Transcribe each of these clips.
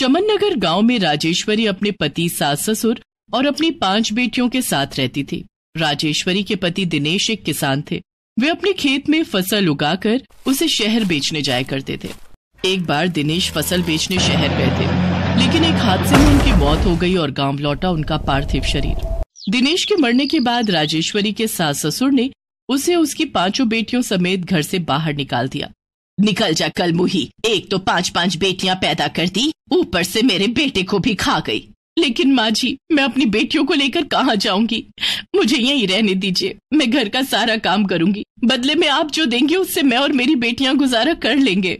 चमननगर गांव में राजेश्वरी अपने पति, सास ससुर और अपनी 5 बेटियों के साथ रहती थी। राजेश्वरी के पति दिनेश एक किसान थे। वे अपने खेत में फसल उगाकर उसे शहर बेचने जाया करते थे। एक बार दिनेश फसल बेचने शहर गए थे, लेकिन एक हादसे में उनकी मौत हो गई और गांव लौटा उनका पार्थिव शरीर। दिनेश के मरने के बाद राजेश्वरी के सास ससुर ने उसे उसकी 5 बेटियों समेत घर से बाहर निकाल दिया। निकल जा कल मुही, एक तो 5 बेटियां पैदा कर दी, ऊपर से मेरे बेटे को भी खा गई। लेकिन माँ जी, मैं अपनी बेटियों को लेकर कहाँ जाऊंगी? मुझे यहीं रहने दीजिए, मैं घर का सारा काम करूंगी। बदले में आप जो देंगे उससे मैं और मेरी बेटियां गुजारा कर लेंगे।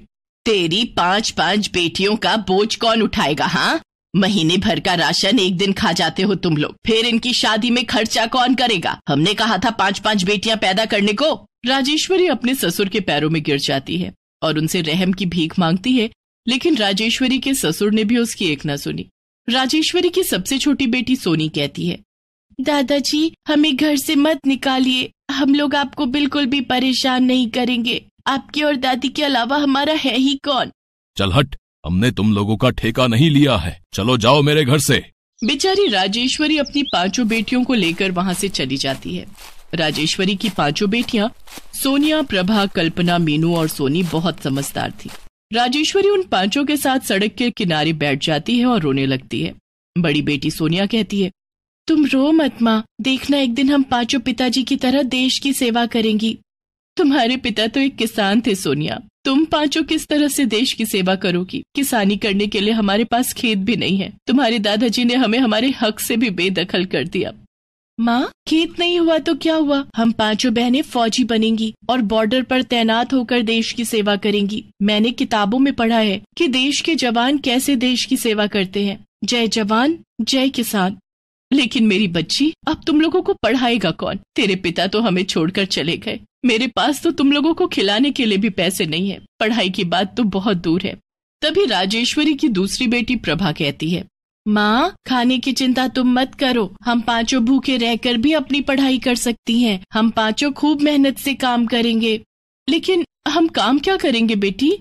तेरी 5 बेटियों का बोझ कौन उठाएगा? हाँ, महीने भर का राशन एक दिन खा जाते हो तुम लोग, फिर इनकी शादी में खर्चा कौन करेगा? हमने कहा था 5 बेटियां पैदा करने को। राजेश्वरी अपने ससुर के पैरों में गिर जाती है और उनसे रहम की भीख मांगती है, लेकिन राजेश्वरी के ससुर ने भी उसकी एक न सुनी। राजेश्वरी की सबसे छोटी बेटी सोनी कहती है, दादाजी हमें घर से मत निकालिए, हम लोग आपको बिल्कुल भी परेशान नहीं करेंगे। आपके और दादी के अलावा हमारा है ही कौन? चल हट, हमने तुम लोगों का ठेका नहीं लिया है, चलो जाओ मेरे घर से। बेचारी राजेश्वरी अपनी 5 बेटियों को लेकर वहाँ से चली जाती है। राजेश्वरी की 5 बेटियां सोनिया, प्रभा, कल्पना, मीनू और सोनी बहुत समझदार थी। राजेश्वरी उन 5 के साथ सड़क के किनारे बैठ जाती है और रोने लगती है। बड़ी बेटी सोनिया कहती है, तुम रो मत माँ, देखना एक दिन हम 5 पिताजी की तरह देश की सेवा करेंगी। तुम्हारे पिता तो एक किसान थे सोनिया, तुम 5 किस तरह से देश की सेवा करोगी? किसानी करने के लिए हमारे पास खेत भी नहीं है। तुम्हारे दादाजी ने हमें हमारे हक से भी बेदखल कर दिया। माँ, खेत नहीं हुआ तो क्या हुआ, हम 5 बहनें फौजी बनेंगी और बॉर्डर पर तैनात होकर देश की सेवा करेंगी। मैंने किताबों में पढ़ा है कि देश के जवान कैसे देश की सेवा करते हैं। जय जवान जय किसान। लेकिन मेरी बच्ची, अब तुम लोगों को पढ़ाएगा कौन? तेरे पिता तो हमें छोड़कर चले गए, मेरे पास तो तुम लोगों को खिलाने के लिए भी पैसे नहीं है, पढ़ाई की बात तो बहुत दूर है। तभी राजेश्वरी की दूसरी बेटी प्रभा कहती है, माँ खाने की चिंता तुम मत करो, हम 5 भूखे रहकर भी अपनी पढ़ाई कर सकती हैं। हम 5 खूब मेहनत से काम करेंगे। लेकिन हम काम क्या करेंगे बेटी?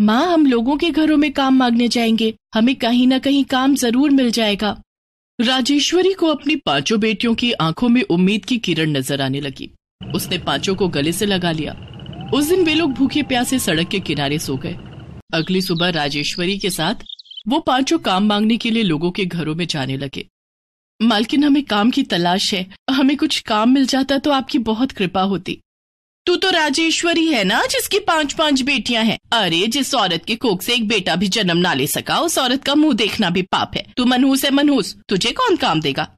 माँ, हम लोगों के घरों में काम मांगने जाएंगे, हमें कहीं न कहीं काम जरूर मिल जाएगा। राजेश्वरी को अपनी 5 बेटियों की आंखों में उम्मीद की किरण नजर आने लगी। उसने 5 को गले से लगा लिया। उस दिन वे लोग भूखे प्यासे सड़क के किनारे सो गए। अगली सुबह राजेश्वरी के साथ वो 5 काम मांगने के लिए लोगों के घरों में जाने लगे। मालकिन, हमें काम की तलाश है, हमें कुछ काम मिल जाता तो आपकी बहुत कृपा होती। तू तो राजेश्वरी है ना, जिसकी 5 बेटियां हैं। अरे, जिस औरत के कोख से एक बेटा भी जन्म ना ले सका, उस औरत का मुंह देखना भी पाप है। तू मनहूस है मनहूस, तुझे कौन काम देगा?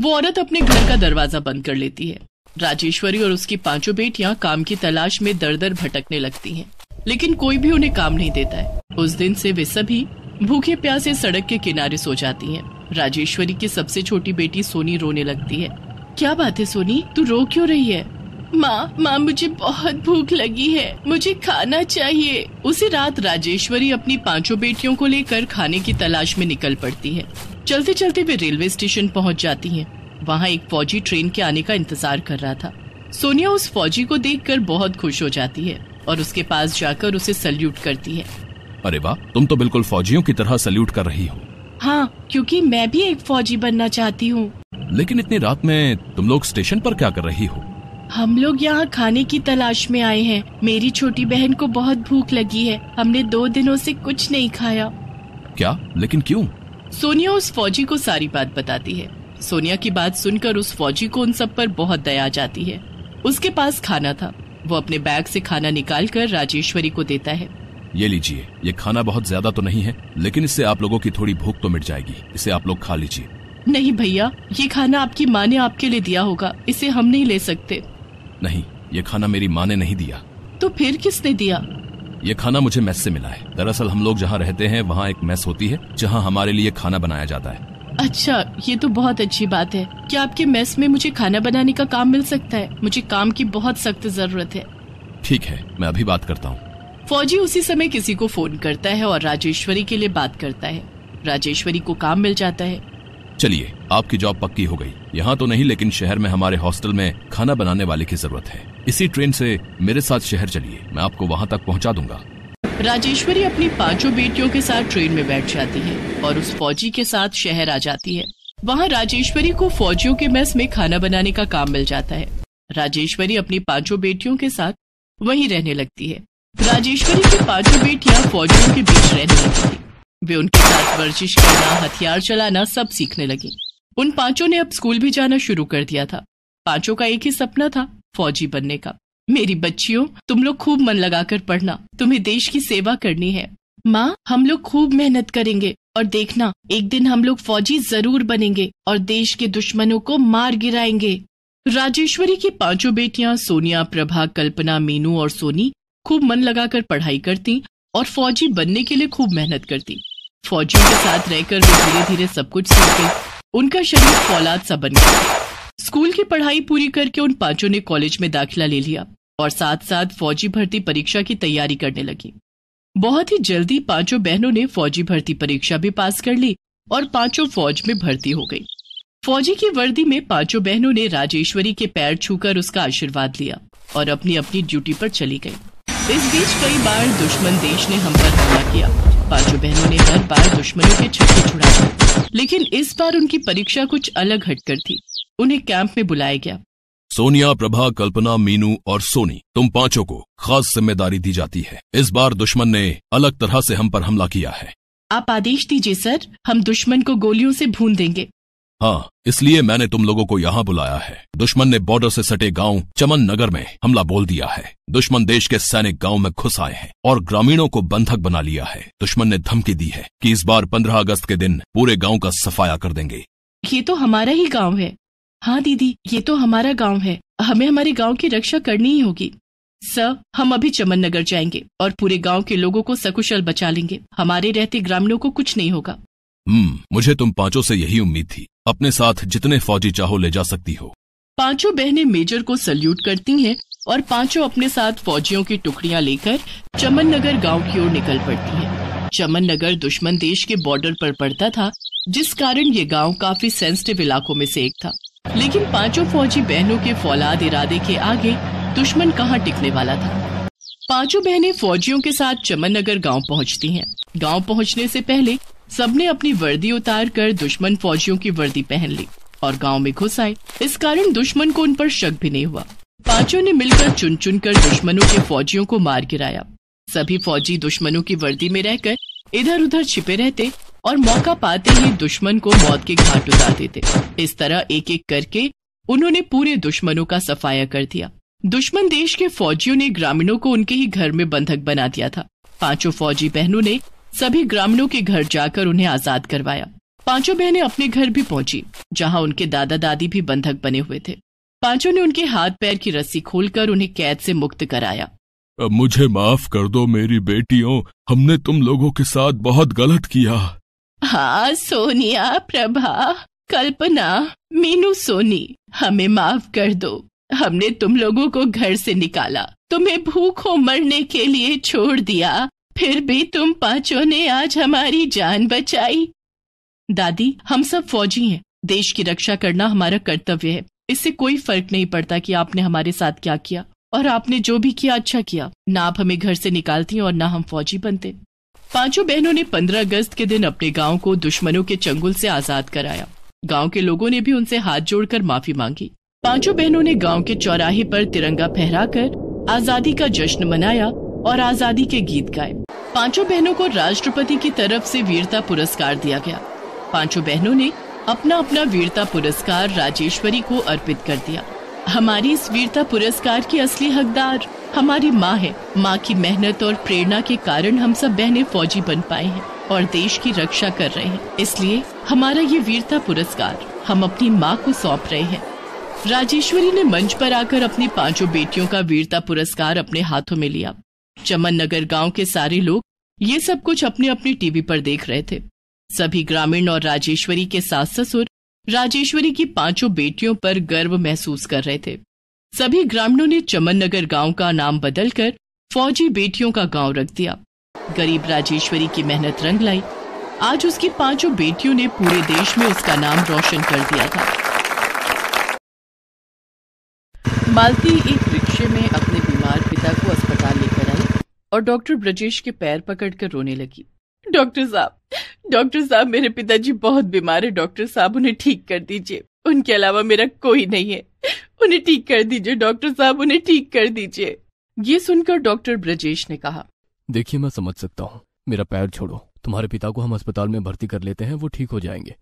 वो औरत अपने घर का दरवाजा बंद कर लेती है। राजेश्वरी और उसकी 5 बेटियां काम की तलाश में दर दर भटकने लगती है, लेकिन कोई भी उन्हें काम नहीं देता है। उस दिन से वे सभी भूखे प्यासे सड़क के किनारे सो जाती हैं। राजेश्वरी की सबसे छोटी बेटी सोनी रोने लगती है। क्या बात है सोनी, तू रो क्यों रही है? माँ, मुझे बहुत भूख लगी है, मुझे खाना चाहिए। उसी रात राजेश्वरी अपनी 5 बेटियों को लेकर खाने की तलाश में निकल पड़ती है। चलते चलते वे रेलवे स्टेशन पहुँच जाती है। वहाँ एक फौजी ट्रेन के आने का इंतजार कर रहा था। सोनिया उस फौजी को देख कर बहुत खुश हो जाती है और उसके पास जाकर उसे सल्यूट करती है। अरे वाह, तुम तो बिल्कुल फौजियों की तरह सल्यूट कर रही हो। हाँ, क्योंकि मैं भी एक फौजी बनना चाहती हूँ। लेकिन इतनी रात में तुम लोग स्टेशन पर क्या कर रही हो? हम लोग यहाँ खाने की तलाश में आए हैं। मेरी छोटी बहन को बहुत भूख लगी है, हमने 2 दिनों से कुछ नहीं खाया। क्या? लेकिन क्यों? सोनिया उस फौजी को सारी बात बताती है। सोनिया की बात सुनकर उस फौजी को उन सब पर बहुत दया आ जाती है। उसके पास खाना था, वो अपने बैग से खाना निकाल कर राजेश्वरी को देता है। ये लीजिए, ये खाना बहुत ज्यादा तो नहीं है, लेकिन इससे आप लोगों की थोड़ी भूख तो मिट जाएगी, इसे आप लोग खा लीजिए। नहीं भैया, ये खाना आपकी माँ ने आपके लिए दिया होगा, इसे हम नहीं ले सकते। नहीं, ये खाना मेरी माँ ने नहीं दिया। तो फिर किसने दिया? ये खाना मुझे मेस से मिला है। दरअसल हम लोग जहाँ रहते हैं वहाँ एक मेस होती है, जहाँ हमारे लिए खाना बनाया जाता है। अच्छा, ये तो बहुत अच्छी बात है। क्या आपके मेस में मुझे खाना बनाने का काम मिल सकता है? मुझे काम की बहुत सख्त जरूरत है। ठीक है, मैं अभी बात करता हूँ। फौजी उसी समय किसी को फोन करता है और राजेश्वरी के लिए बात करता है। राजेश्वरी को काम मिल जाता है। चलिए, आपकी जॉब पक्की हो गई। यहाँ तो नहीं, लेकिन शहर में हमारे हॉस्टल में खाना बनाने वाले की जरूरत है। इसी ट्रेन से मेरे साथ शहर चलिए, मैं आपको वहाँ तक पहुँचा दूंगा। राजेश्वरी अपनी पांचों बेटियों के साथ ट्रेन में बैठ जाती है और उस फौजी के साथ शहर आ जाती है। वहाँ राजेश्वरी को फौजियों के मेस में खाना बनाने का काम मिल जाता है। राजेश्वरी अपनी पांचों बेटियों के साथ वहीं रहने लगती है। राजेश्वरी की पांचों बेटियां फौजियों के बीच रहने लगती थी। वे उनके साथ वर्जिश करना, हथियार चलाना सब सीखने लगी। उन पांचों ने अब स्कूल भी जाना शुरू कर दिया था। पांचों का एक ही सपना था, फौजी बनने का। मेरी बच्चियों, तुम लोग खूब मन लगाकर पढ़ना, तुम्हें देश की सेवा करनी है। माँ, हम लोग खूब मेहनत करेंगे और देखना एक दिन हम लोग फौजी जरूर बनेंगे और देश के दुश्मनों को मार गिराएंगे। राजेश्वरी की पांचों बेटियां सोनिया, प्रभा, कल्पना, मीनू और सोनी खूब मन लगाकर पढ़ाई करती और फौजी बनने के लिए खूब मेहनत करती। फौजियों के साथ रहकर वे धीरे धीरे सब कुछ सीख गई। उनका शरीर फौलाद सा बन गया। स्कूल की पढ़ाई पूरी करके उन पांचों ने कॉलेज में दाखिला ले लिया और साथ साथ फौजी भर्ती परीक्षा की तैयारी करने लगी। बहुत ही जल्दी पांचों बहनों ने फौजी भर्ती परीक्षा भी पास कर ली और पांचों फौज में भर्ती हो गई। फौजी की वर्दी में पांचों बहनों ने राजेश्वरी के पैर छूकर उसका आशीर्वाद लिया और अपनी अपनी ड्यूटी पर चली गई। इस बीच कई बार दुश्मन देश ने हम पर हमला किया। पांचों बहनों ने हर बार दुश्मनों के छक्के छुड़ाए, लेकिन इस बार उनकी परीक्षा कुछ अलग हटकर थी। उन्हें कैंप में बुलाया गया। सोनिया, प्रभा, कल्पना, मीनू और सोनी, तुम पांचों को खास जिम्मेदारी दी जाती है। इस बार दुश्मन ने अलग तरह से हम पर हमला किया है। आप आदेश दीजिए सर, हम दुश्मन को गोलियों से भून देंगे। हाँ, इसलिए मैंने तुम लोगों को यहाँ बुलाया है। दुश्मन ने बॉर्डर से सटे गांव चमननगर में हमला बोल दिया है। दुश्मन देश के सैनिक गांव में घुस आए हैं और ग्रामीणों को बंधक बना लिया है। दुश्मन ने धमकी दी है कि इस बार 15 अगस्त के दिन पूरे गांव का सफाया कर देंगे। ये तो हमारा ही गांव है। हाँ दीदी, ये तो हमारा गांव है, हमें हमारे गाँव की रक्षा करनी ही होगी। सर, हम अभी चमननगर जाएंगे और पूरे गाँव के लोगों को सकुशल बचा लेंगे। हमारे रहते ग्रामीणों को कुछ नहीं होगा। मुझे तुम पांचों से यही उम्मीद थी। अपने साथ जितने फौजी चाहो ले जा सकती हो। पांचों बहनें मेजर को सल्यूट करती हैं और पांचों अपने साथ फौजियों की टुकड़ियां लेकर चमननगर गांव की ओर निकल पड़ती हैं। चमननगर दुश्मन देश के बॉर्डर पर पड़ता था, जिस कारण ये गांव काफी सेंसिटिव इलाकों में से एक था। लेकिन पांचों फौजी बहनों के फौलाद इरादे के आगे दुश्मन कहाँ टिकने वाला था। पांचों बहनें फौजियों के साथ चमननगर गाँव पहुँचती है। गाँव पहुँचने से पहले सबने अपनी वर्दी उतार कर दुश्मन फौजियों की वर्दी पहन ली और गांव में घुस आए। इस कारण दुश्मन को उन पर शक भी नहीं हुआ। पांचों ने मिलकर चुन चुन कर दुश्मनों के फौजियों को मार गिराया। सभी फौजी दुश्मनों की वर्दी में रहकर इधर उधर छिपे रहते और मौका पाते ही दुश्मन को मौत के घाट उतार देते। इस तरह एक एक करके उन्होंने पूरे दुश्मनों का सफाया कर दिया। दुश्मन देश के फौजियों ने ग्रामीणों को उनके ही घर में बंधक बना दिया था। पांचों फौजी बहनों ने सभी ग्रामीणों के घर जाकर उन्हें आजाद करवाया। पांचों बहनें अपने घर भी पहुंची, जहां उनके दादा दादी भी बंधक बने हुए थे। पांचों ने उनके हाथ पैर की रस्सी खोलकर उन्हें कैद से मुक्त कराया। मुझे माफ कर दो मेरी बेटियों, हमने तुम लोगों के साथ बहुत गलत किया। हाँ सोनिया, प्रभा, कल्पना, मीनू, सोनी, हमें माफ कर दो। हमने तुम लोगों को घर से निकाला, तुम्हें भूखों मरने के लिए छोड़ दिया, फिर भी तुम पांचों ने आज हमारी जान बचाई। दादी, हम सब फौजी हैं, देश की रक्षा करना हमारा कर्तव्य है। इससे कोई फर्क नहीं पड़ता कि आपने हमारे साथ क्या किया, और आपने जो भी किया अच्छा किया। ना आप हमें घर से निकालती और ना हम फौजी बनते। पांचों बहनों ने 15 अगस्त के दिन अपने गांव को दुश्मनों के चंगुल से आजाद कराया। गाँव के लोगों ने भी उनसे हाथ जोड़कर माफी मांगी। पांचों बहनों ने गाँव के चौराहे पर तिरंगा फहराकर आजादी का जश्न मनाया और आजादी के गीत गाए। पांचों बहनों को राष्ट्रपति की तरफ से वीरता पुरस्कार दिया गया। पांचों बहनों ने अपना अपना वीरता पुरस्कार राजेश्वरी को अर्पित कर दिया। हमारी इस वीरता पुरस्कार की असली हकदार हमारी माँ है। माँ की मेहनत और प्रेरणा के कारण हम सब बहनें फौजी बन पाए हैं और देश की रक्षा कर रहे हैं। इसलिए हमारा ये वीरता पुरस्कार हम अपनी माँ को सौंप रहे हैं। राजेश्वरी ने मंच पर आकर अपनी पांचों बेटियों का वीरता पुरस्कार अपने हाथों में लिया। चमननगर गांव के सारे लोग ये सब कुछ अपने अपने टीवी पर देख रहे थे। सभी ग्रामीण और राजेश्वरी के सास ससुर राजेश्वरी की पांचों बेटियों पर गर्व महसूस कर रहे थे। सभी ग्रामीणों ने चमननगर गांव का नाम बदलकर फौजी बेटियों का गांव रख दिया। गरीब राजेश्वरी की मेहनत रंग लाई। आज उसकी पांचों बेटियों ने पूरे देश में उसका नाम रोशन कर दिया था। मालती एक रिक्शे में अपने बीमार पिता को अस्पताल लेकर आई और डॉक्टर ब्रजेश के पैर पकड़कर रोने लगी। डॉक्टर साहब मेरे पिताजी बहुत बीमार है, डॉक्टर साहब उन्हें ठीक कर दीजिए, उनके अलावा मेरा कोई नहीं है, उन्हें ठीक कर दीजिए डॉक्टर साहब, उन्हें ठीक कर दीजिए। ये सुनकर डॉक्टर ब्रजेश ने कहा, देखिए मैं समझ सकता हूँ, मेरा पैर छोड़ो, तुम्हारे पिता को हम अस्पताल में भर्ती कर लेते हैं, वो ठीक हो जाएंगे।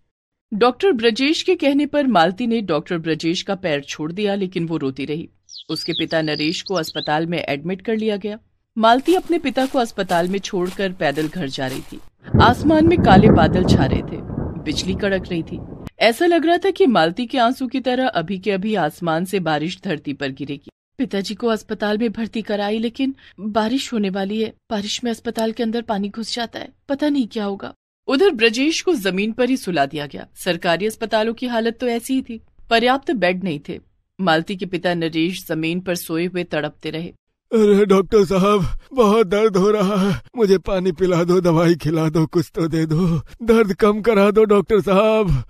डॉक्टर ब्रजेश के कहने पर मालती ने डॉक्टर ब्रजेश का पैर छोड़ दिया, लेकिन वो रोती रही। उसके पिता नरेश को अस्पताल में एडमिट कर लिया गया। मालती अपने पिता को अस्पताल में छोड़कर पैदल घर जा रही थी। आसमान में काले बादल छा रहे थे, बिजली कड़क रही थी। ऐसा लग रहा था कि मालती के आंसू की तरह अभी के अभी आसमान से बारिश धरती पर गिरेगी। पिताजी को अस्पताल में भर्ती कराई, लेकिन बारिश होने वाली है, बारिश में अस्पताल के अंदर पानी घुस जाता है, पता नहीं क्या होगा। उधर ब्रजेश को जमीन पर ही सुला दिया गया। सरकारी अस्पतालों की हालत तो ऐसी ही थी, पर्याप्त बेड नहीं थे। मालती के पिता नरेश जमीन पर सोए हुए तड़पते रहे। अरे डॉक्टर साहब बहुत दर्द हो रहा है, मुझे पानी पिला दो, दवाई खिला दो, कुछ तो दे दो, दर्द कम करा दो डॉक्टर साहब।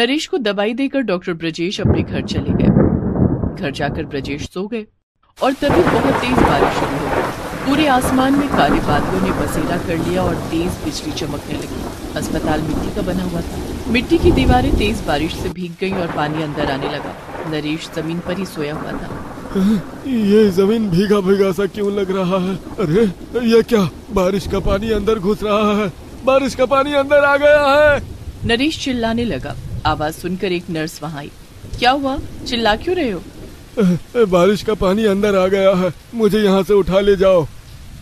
नरेश को दवाई देकर डॉक्टर ब्रजेश अपने घर चले गए। घर जाकर ब्रजेश सो गए और तभी बहुत तेज बारिश शुरू हो गई। पूरे आसमान में काले बादलों ने बसेरा कर लिया और तेज बिजली चमकने लगी। अस्पताल मिट्टी का बना हुआ था, मिट्टी की दीवारें तेज बारिश से भीग गयी और पानी अंदर आने लगा। नरेश जमीन पर ही सोया हुआ था। ये जमीन भीगा भीगा सा क्यों लग रहा है? अरे ये क्या, बारिश का पानी अंदर घुस रहा है, बारिश का पानी अंदर आ गया है। नरेश चिल्लाने लगा। आवाज सुनकर एक नर्स वहाँ आई। क्या हुआ, चिल्ला क्यों रहे हो? बारिश का पानी अंदर आ गया है, मुझे यहाँ से उठा ले जाओ।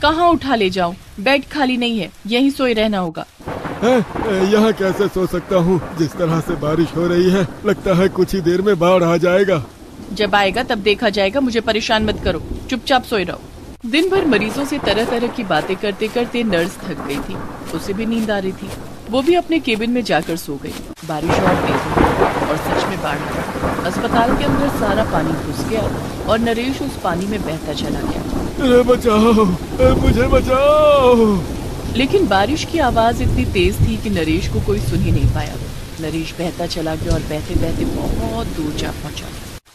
कहाँ उठा ले जाओ, बेड खाली नहीं है, यहीं सोए रहना होगा। यहाँ कैसे सो सकता हूँ, जिस तरह से बारिश हो रही है लगता है कुछ ही देर में बाढ़ आ जाएगा। जब आएगा तब देखा जाएगा, मुझे परेशान मत करो, चुपचाप सोए रहो। दिन भर मरीजों से तरह तरह की बातें करते करते नर्स थक गई थी, उसे भी नींद आ रही थी। वो भी अपने केबिन में जाकर सो गई। बारिश और तेज हो गई और सच में बाढ़ आई। अस्पताल के अंदर सारा पानी घुस गया और नरेश उस पानी में बहता चला गया। बचाओ, मुझे बचाओ। लेकिन बारिश की आवाज इतनी तेज थी कि नरेश को कोई सुन ही नहीं पाया। नरेश बहता चला गया और बहते बहते बहुत दूर जा पहुँचा।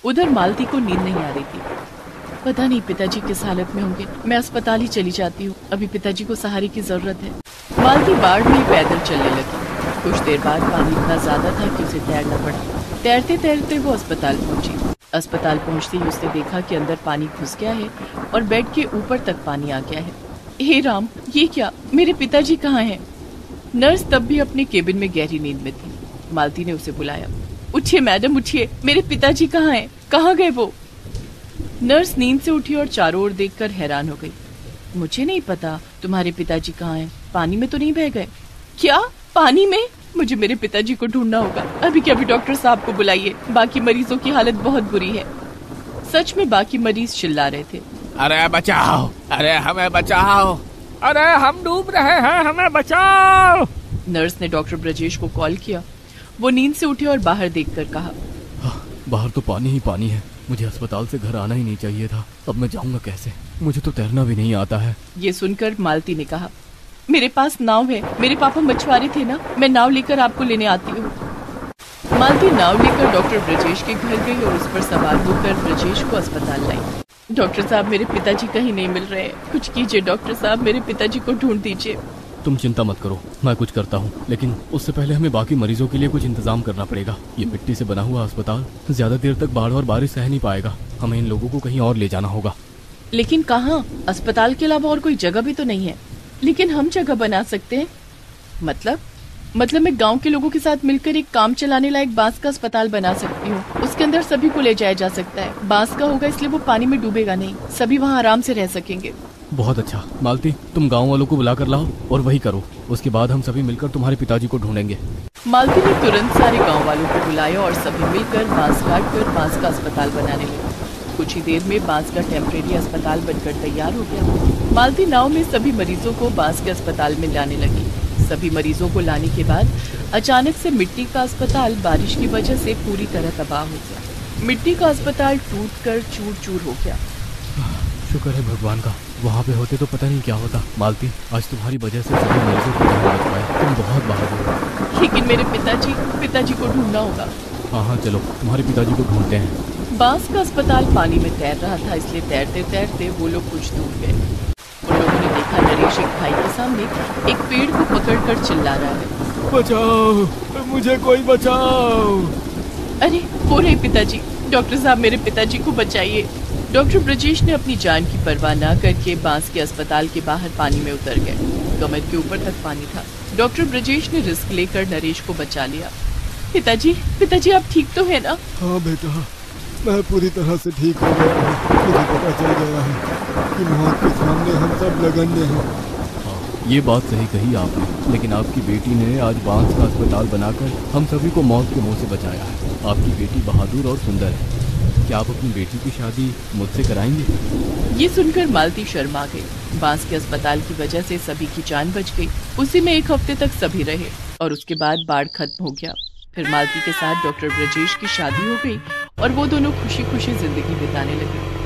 उधर मालती को नींद नहीं आ रही थी। पता नहीं पिताजी किस हालत में होंगे, मैं अस्पताल ही चली जाती हूँ, अभी पिताजी को सहारे की जरूरत है। मालती बाढ़ में पैदल चलने लगी। कुछ देर बाद पानी इतना ज्यादा था कि उसे तैरना पड़ा। तैरते तैरते वो अस्पताल पहुँची। अस्पताल पहुँचते ही उसने देखा कि अंदर पानी घुस गया है और बेड के ऊपर तक पानी आ गया है। हे राम, ये क्या, मेरे पिताजी कहाँ हैं? नर्स तब भी अपने केबिन में गहरी नींद में थी। मालती ने उसे बुलाया। उठिए मैडम, उठिए, मेरे पिताजी कहाँ हैं, कहाँ गए वो? नर्स नींद से उठी और चारों ओर देखकर हैरान हो गई। मुझे नहीं पता तुम्हारे पिताजी कहाँ हैं, पानी में तो नहीं बह गए? क्या पानी में? मुझे मेरे पिताजी को ढूंढना होगा, अभी के अभी डॉक्टर साहब को बुलाइए, बाकी मरीजों की हालत बहुत बुरी है। सच में बाकी मरीज चिल्ला रहे थे। अरे बचाओ, अरे हमें बचाओ, अरे हम डूब रहे हैं, हमें बचाओ। नर्स ने डॉक्टर ब्रजेश को कॉल किया। वो नींद से उठे और बाहर देखकर कहा, बाहर तो पानी ही पानी है, मुझे अस्पताल से घर आना ही नहीं चाहिए था, अब मैं जाऊंगा कैसे, मुझे तो तैरना भी नहीं आता है। ये सुनकर मालती ने कहा, मेरे पास नाव है, मेरे पापा मछुआरे थे ना, मैं नाव लेकर आपको लेने आती हूँ। मालती नाव लेकर डॉक्टर ब्रजेश के घर गई और उस पर सवार होकर ब्रजेश को अस्पताल लाई। डॉक्टर साहब मेरे पिताजी कहीं नहीं मिल रहे, कुछ कीजिए डॉक्टर साहब, मेरे पिताजी को ढूंढ दीजिए। तुम चिंता मत करो, मैं कुछ करता हूँ, लेकिन उससे पहले हमें बाकी मरीजों के लिए कुछ इंतजाम करना पड़ेगा। ये मिट्टी से बना हुआ अस्पताल ज्यादा देर तक बाढ़ और बारिश सह नहीं पाएगा, हमें इन लोगों को कहीं और ले जाना होगा। लेकिन कहाँ, अस्पताल के अलावा और कोई जगह भी तो नहीं है। लेकिन हम जगह बना सकते हैं। मतलब मैं गाँव के लोगों के साथ मिलकर एक काम चलाने लायक बांस का अस्पताल बना सकती हूँ, उसके अंदर सभी को ले जाया जा सकता है। बांस का होगा इसलिए वो पानी में डूबेगा नहीं, सभी वहाँ आराम से रह सकेंगे। बहुत अच्छा, मालती तुम गांव वालों को बुला कर लाओ और वही करो, उसके बाद हम सभी मिलकर तुम्हारे पिताजी को ढूंढेंगे। मालती ने तुरंत सारे गांव वालों को बुलाया और सभी मिलकर बांस काट कर बांस का अस्पताल बनाने लगे। कुछ ही देर में बांस का टेम्परेरी अस्पताल बनकर तैयार हो गया। मालती नाव में सभी मरीजों को बांस के अस्पताल में लाने लगी। सभी मरीजों को लाने के बाद अचानक से मिट्टी का अस्पताल बारिश की वजह से पूरी तरह तबाह हो गया। मिट्टी का अस्पताल टूट कर चूर चूर हो गया। शुक्र है भगवान का, वहाँ पे होते तो पता नहीं क्या होता। मालती आज तुम्हारी वजह से सभी मरीजों को जान बच पाए, तुम बहुत बहादुर हो। लेकिन मेरे पिताजी को ढूंढना होगा। हाँ चलो तुम्हारे पिताजी को ढूंढते हैं। बांस का अस्पताल पानी में तैर रहा था, इसलिए तैरते तैरते वो लोग कुछ दूर गए। उन लोगों ने देखा देखा नरेश एक भाई के सामने एक पेड़ को पकड़कर चिल्ला रहा है, बचाओ मुझे कोई बचाओ। अरे हो रहे पिताजी, डॉक्टर साहब मेरे पिताजी को बचाइए। डॉक्टर ब्रजेश ने अपनी जान की परवाह न करके बांस के अस्पताल के बाहर पानी में उतर गए। कमर के ऊपर तक पानी था। डॉक्टर ब्रजेश ने रिस्क लेकर नरेश को बचा लिया। पिताजी, पिताजी आप ठीक तो है ना? हाँ बेटा, मैं पूरी तरह से ठीक हो गया हूँ। मुझे पता चल गया है कि मौत के सामने हम सब लगन्ने हैं। हाँ, ये बात सही कही आपने, लेकिन आपकी बेटी ने आज बांस का अस्पताल बनाकर हम सभी को मौत के मुँह से बचाया है। आपकी बेटी बहादुर और सुंदर है। क्या आप अपनी बेटी की शादी मुझसे कराएंगे? ये सुनकर मालती शर्मा गई। बांस के अस्पताल की वजह से सभी की जान बच गई। उसी में एक हफ्ते तक सभी रहे और उसके बाद बाढ़ खत्म हो गया। फिर मालती के साथ डॉक्टर ब्रजेश की शादी हो गई और वो दोनों खुशी खुशी जिंदगी बिताने लगे।